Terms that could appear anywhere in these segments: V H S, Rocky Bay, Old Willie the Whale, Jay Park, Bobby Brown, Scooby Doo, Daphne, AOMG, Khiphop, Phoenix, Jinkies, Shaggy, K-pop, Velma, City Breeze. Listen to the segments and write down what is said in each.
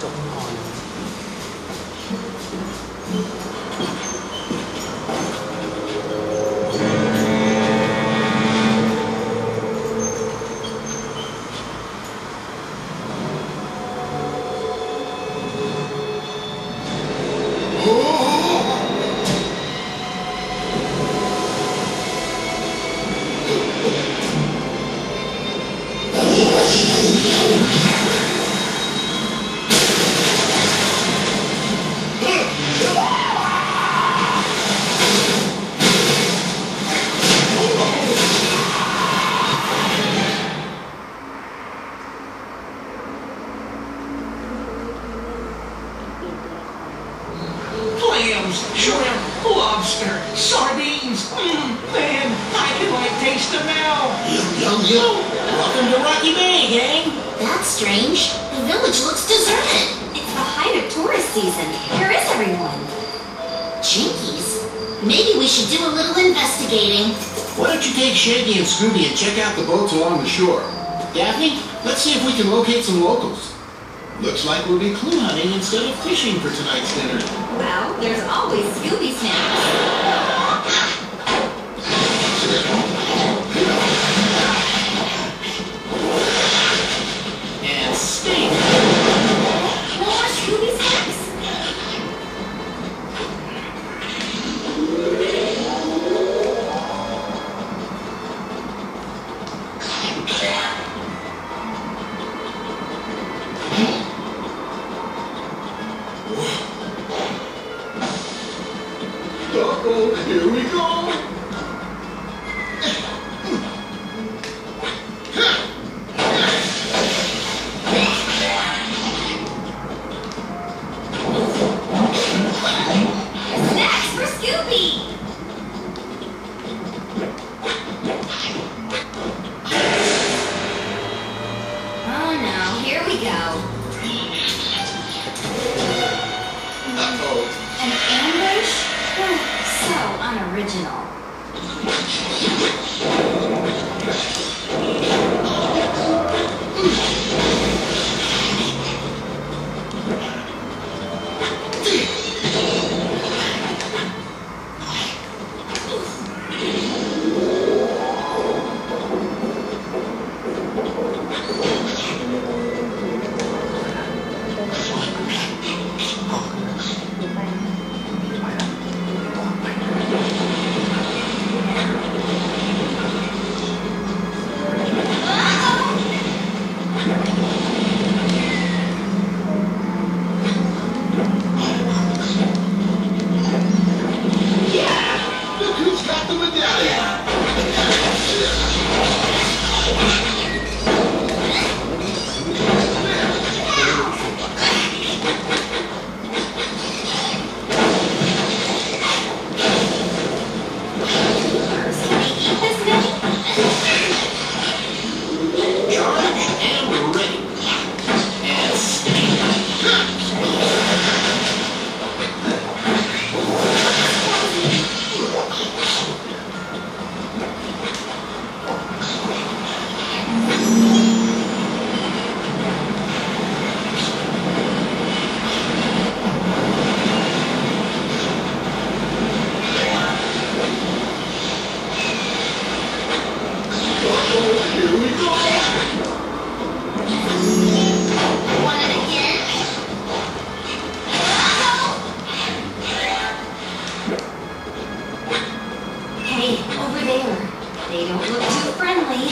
going on. Shrimp, lobster, sardines, man, I can like taste them now. Yum, yum, welcome to Rocky Bay, gang. That's strange. The village looks deserted. It's the height of tourist season. Where is everyone? Jinkies? Maybe we should do a little investigating. Why don't you take Shaggy and Scooby and check out the boats along the shore? Daphne, let's see if we can locate some locals. Looks like we'll be clue hunting instead of fishing for tonight's dinner. Well, there's always Scooby snacks. And stink. What are Scooby snacks? Uh-oh, here we go! Snacks for Scooby! Oh no, here we go. Uh-oh. An ambush? So unoriginal. They don't look too friendly.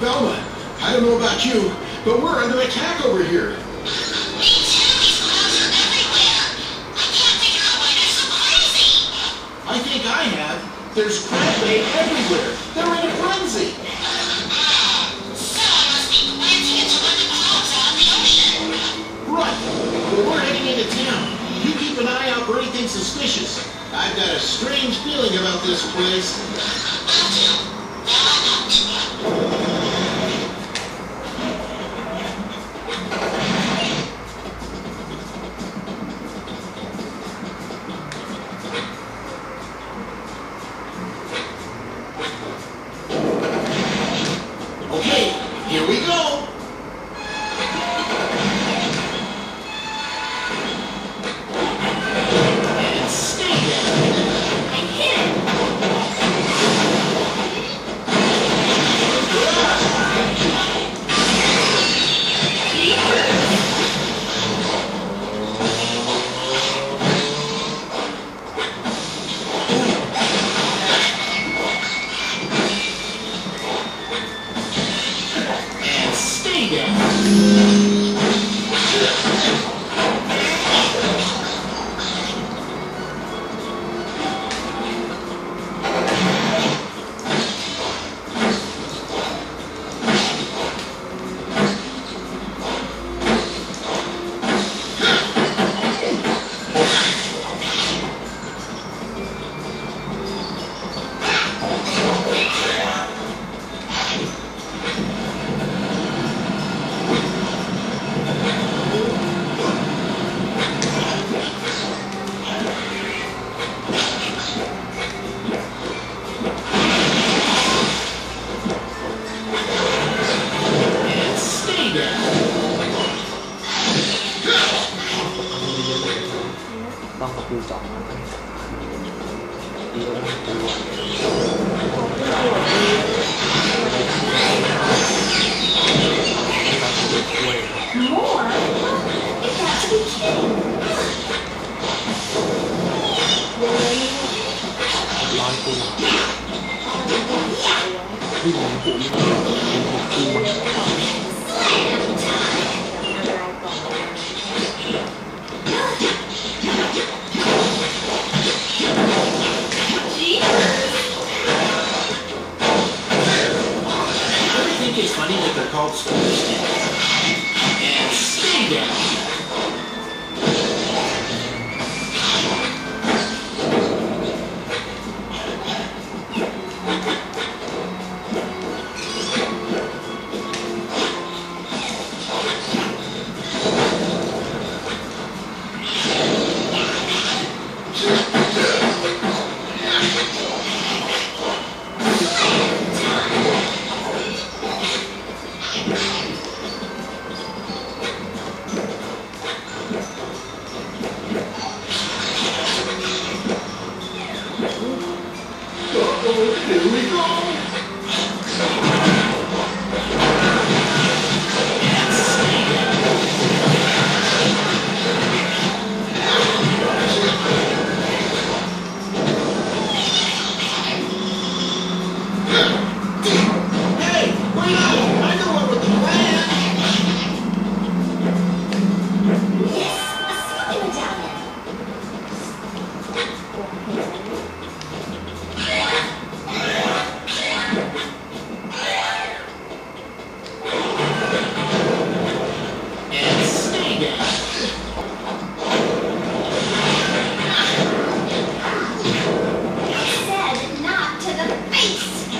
Velma, I don't know about you, but we're under attack over here. I think I have. There's crab bait everywhere. They're in a frenzy. So I must be planting it to run the clouds out of the ocean. Right. Well, we're heading into town. You keep an eye out for anything suspicious. I've got a strange feeling about this place. I'll do. I said not to the face!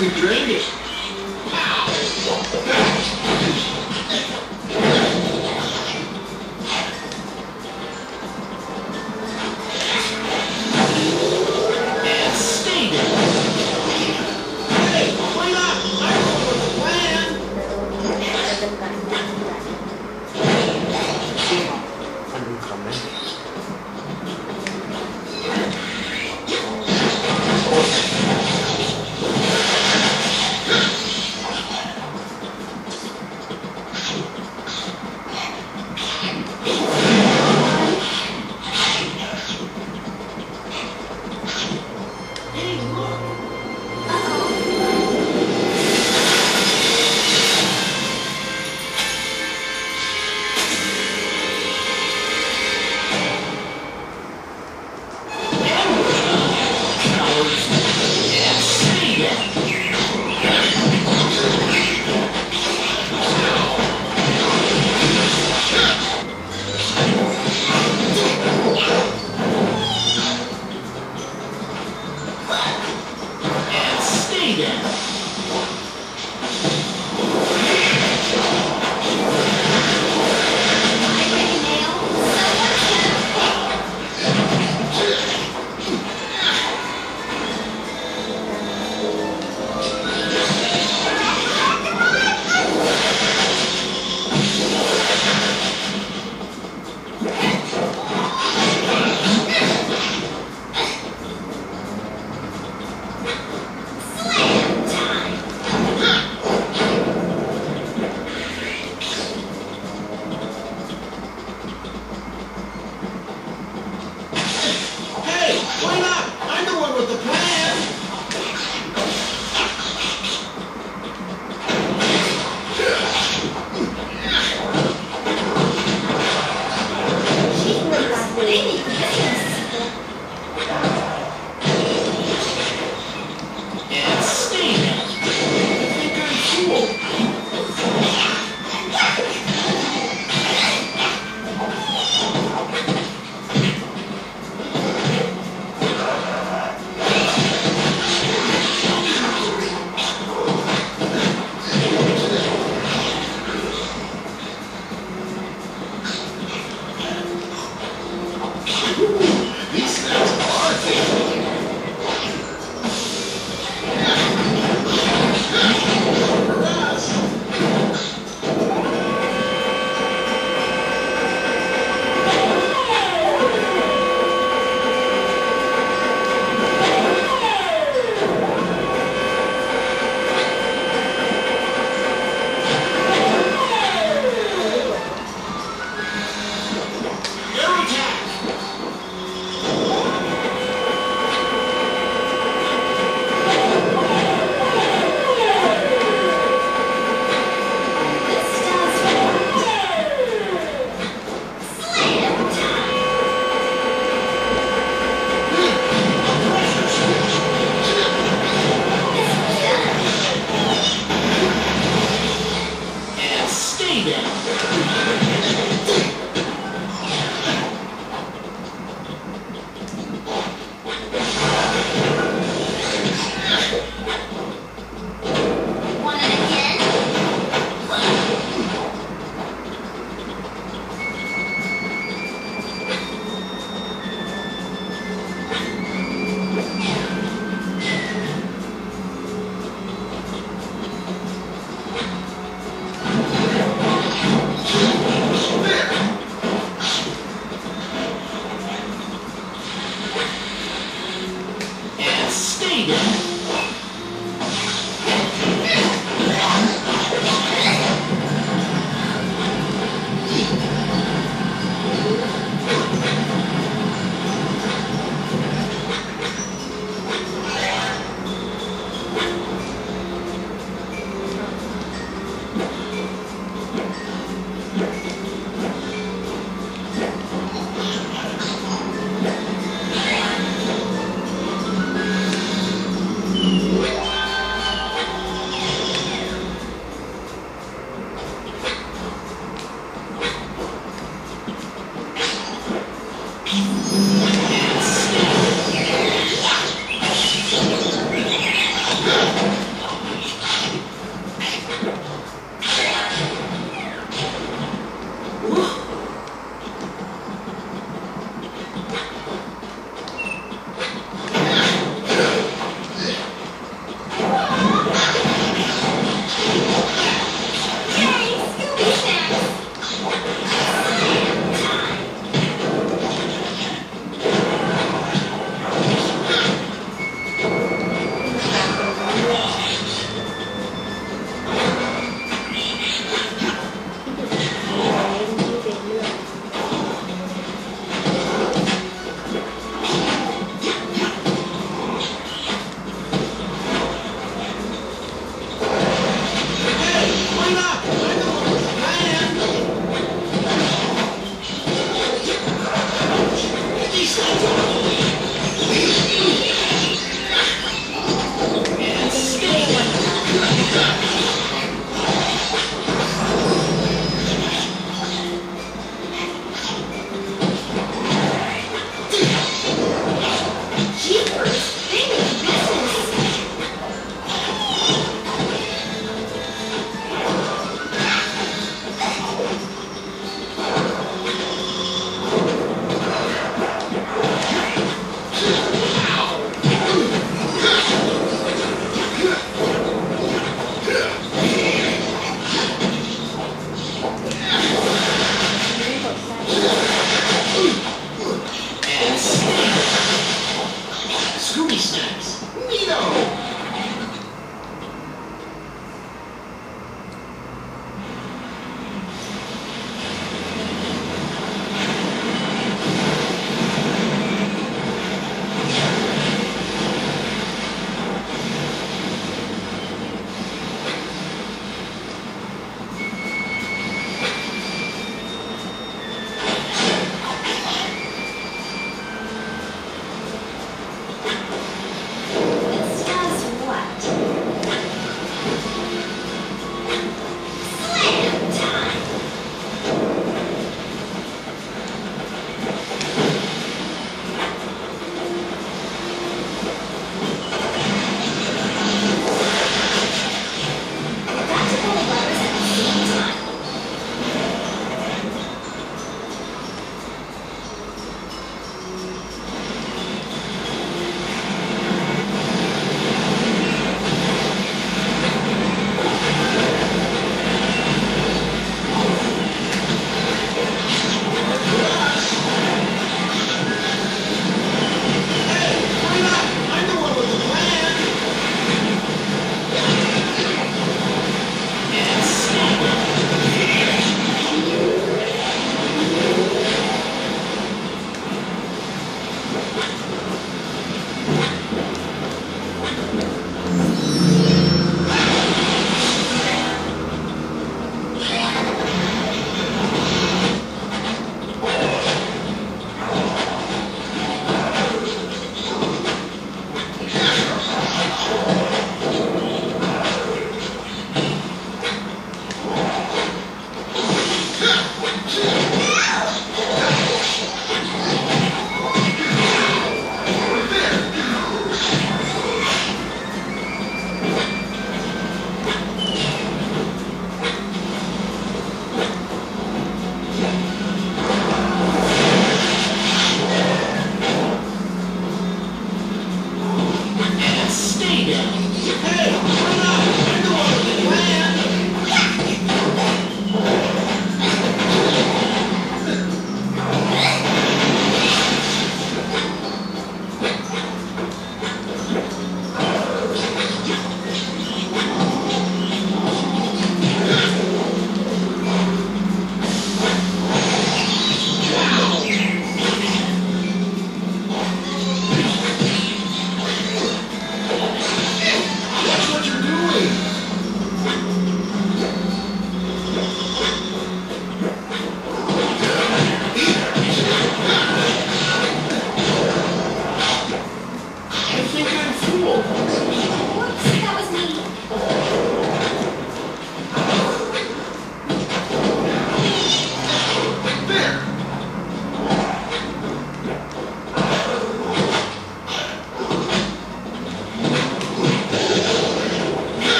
We drained it.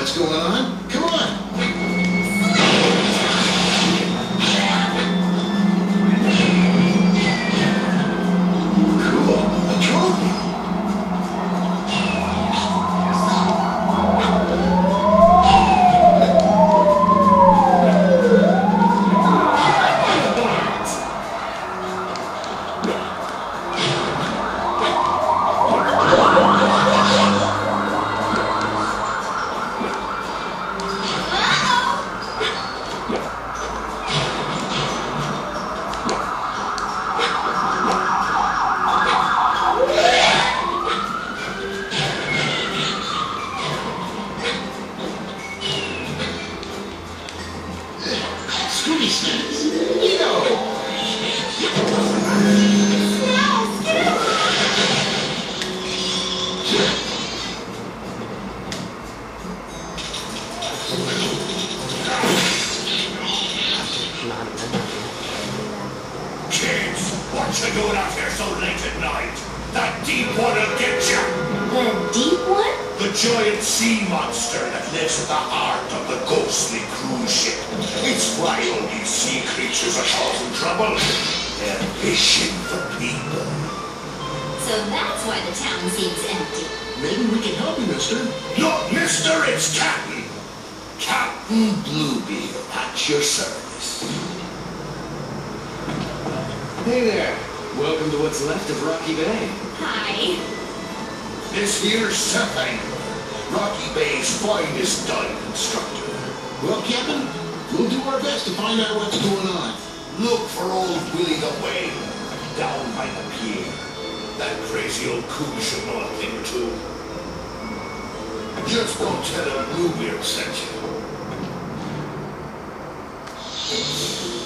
what's going on. Come on. Hey there. Welcome to what's left of Rocky Bay. Hi. This here's something. Rocky Bay's finest dive instructor. Well, Captain, we'll do our best to find out what's going on. Look for Old Willie the Whale down by the pier. That crazy old coos should know a thing or two. Just don't tell him Bluebeard sent you.